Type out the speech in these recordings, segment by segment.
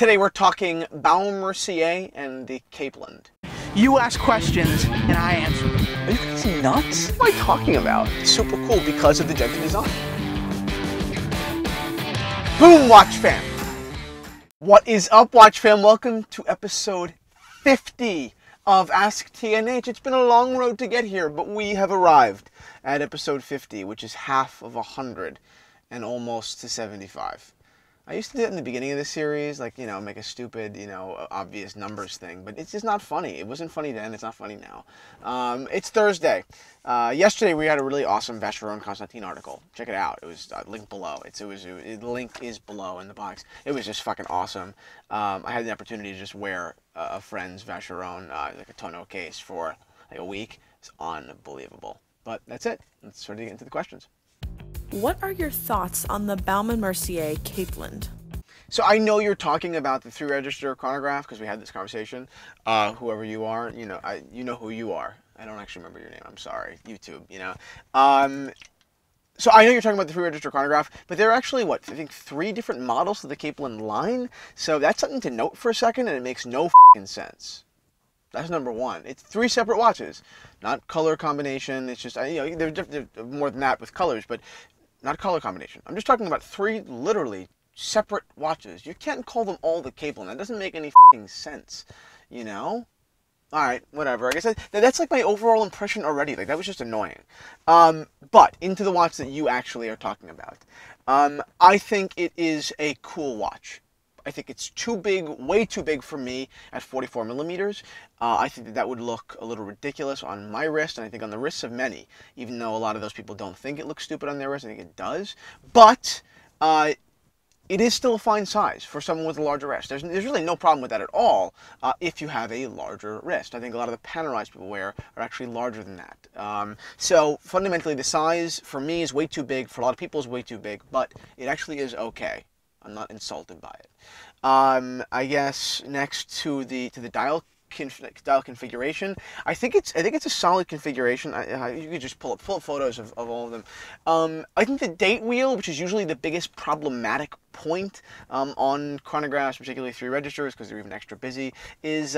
Today we're talking Baume & Mercier and the Capeland. You ask questions and I answer them. Are you guys nuts? What am I talking about? It's super cool because of the Jumping design. Boom, watch fam! What is up, watch fam? Welcome to episode 50 of ASKTNH. It's been a long road to get here, but we have arrived at episode 50, which is half of 100 and almost to 75. I used to do it in the beginning of the series, like, you know, make a stupid, you know, obvious numbers thing, but it's just not funny. It wasn't funny then, it's not funny now. It's Thursday. Yesterday we had a really awesome Vacheron Constantin article. Check it out. It was linked below. The link is below in the box. It was just fucking awesome. I had the opportunity to just wear a friend's Vacheron, like a tonneau case for like a week. It's unbelievable. But that's it. Let's sort of get into the questions. What are your thoughts on the Baume & Mercier Capeland? So I know you're talking about the 3-register chronograph because we had this conversation. Whoever you are, you know, you know who you are. I don't actually remember your name. I'm sorry, YouTube. You know. So I know you're talking about the 3-register chronograph, but there are actually, what, I think 3 different models of the Capeland line. So that's something to note for a second, and it makes no fucking sense. That's number one. It's 3 separate watches, not color combination. It's just, you know, they're more than that with colors, but not color combination. I'm just talking about 3 literally separate watches. You can't call them all the Capeland. That doesn't make any fucking sense, you know? All right, whatever. I guess that's like my overall impression already. Like, that was just annoying. But into the watch that you actually are talking about. I think it is a cool watch. I think it's too big, way too big for me at 44 millimeters. I think that would look a little ridiculous on my wrist, and I think on the wrists of many, even though a lot of those people don't think it looks stupid on their wrist. I think it does. But it is still a fine size for someone with a larger wrist. There's really no problem with that at all if you have a larger wrist. I think a lot of the Panerais people wear are actually larger than that. So fundamentally, the size for me is way too big. For a lot of people, is way too big, but it actually is okay. I'm not insulted by it. I guess next to the dial configuration, I think it's a solid configuration. You could just pull up photos of all of them. I think the date wheel, which is usually the biggest problematic point on chronographs, particularly 3-registers, because they're even extra busy, is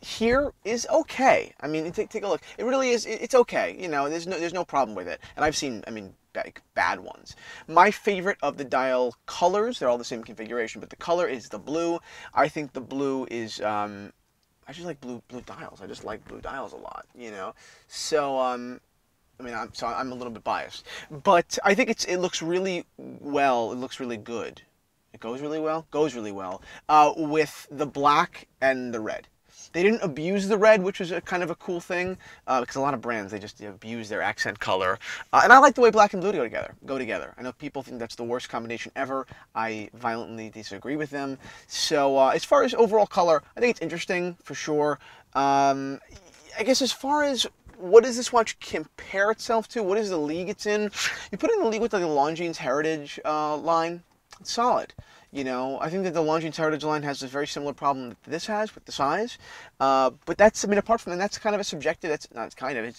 here is okay. I mean, take a look. It really is. It's okay. You know, there's no problem with it. And I've seen, I mean, bad ones. My favorite of the dial colors, they're all the same configuration, but the color is the blue. I think the blue is, I just like blue dials. I just like blue dials a lot, you know? So, I mean, I'm a little bit biased, but I think it looks really well. It looks really good. It goes really well, with the black and the red. They didn't abuse the red, which was kind of a cool thing, because a lot of brands, they just abuse their accent color. And I like the way black and blue go together. I know people think that's the worst combination ever. I violently disagree with them. So as far as overall color, I think it's interesting for sure. I guess as far as what does this watch compare itself to, what is the league it's in? You put it in the league with like the Longines Heritage line, it's solid. You know, I think that the Longines Heritage line has a very similar problem that this has with the size. But that's, I mean, apart from that, that's kind of a subjective, it's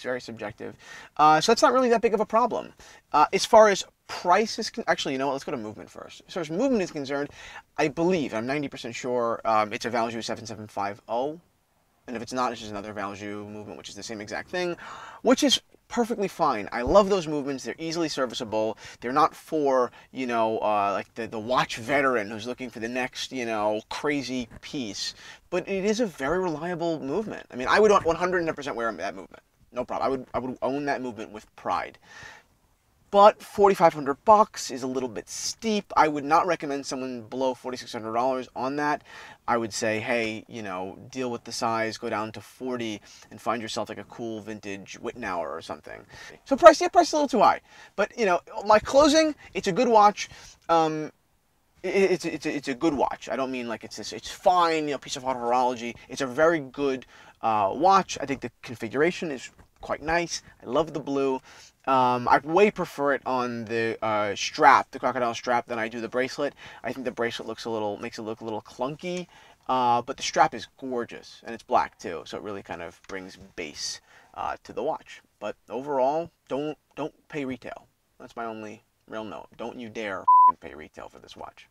very subjective. So that's not really that big of a problem. As far as price is, actually, you know what, let's go to movement first. As far as movement is concerned, I believe, I'm 90% sure, it's a Valjoux 7750. And if it's not, it's just another Valjoux movement, which is the same exact thing, which is perfectly fine. I love those movements. They're easily serviceable. They're not for, you know, like the watch veteran who's looking for the next, you know, crazy piece. But it is a very reliable movement. I mean, I would 100% wear that movement. No problem. I would own that movement with pride. But $4,500 is a little bit steep. I would not recommend someone below $4,600 on that. I would say, hey, you know, deal with the size, go down to 40 and find yourself like a cool vintage Wittenauer or something. So price, yeah, price is a little too high. But, you know, my closing, it's a good watch. It's a good watch. I don't mean like it's this, it's fine, you know, piece of horology. It's a very good watch. I think the configuration is quite nice. I love the blue. I way prefer it on the strap, the crocodile strap, than I do the bracelet. I think the bracelet makes it look a little clunky, but the strap is gorgeous, and it's black too, so it really kind of brings bass to the watch. But overall, don't pay retail. That's my only real note. Don't you dare pay retail for this watch.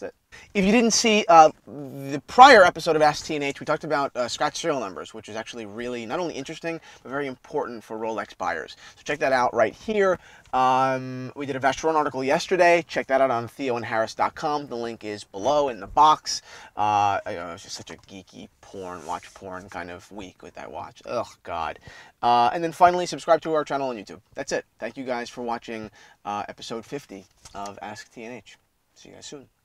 That's it. If you didn't see the prior episode of ASKTNH, we talked about scratch serial numbers, which is actually really not only interesting, but very important for Rolex buyers. So check that out right here. We did a Vacheron article yesterday. Check that out on theoandharris.com. The link is below in the box. I know, it's just such a geeky porn, watch porn kind of week with that watch. Oh, God. And then finally, subscribe to our channel on YouTube. That's it. Thank you guys for watching episode 50 of AskTNH. See you guys soon.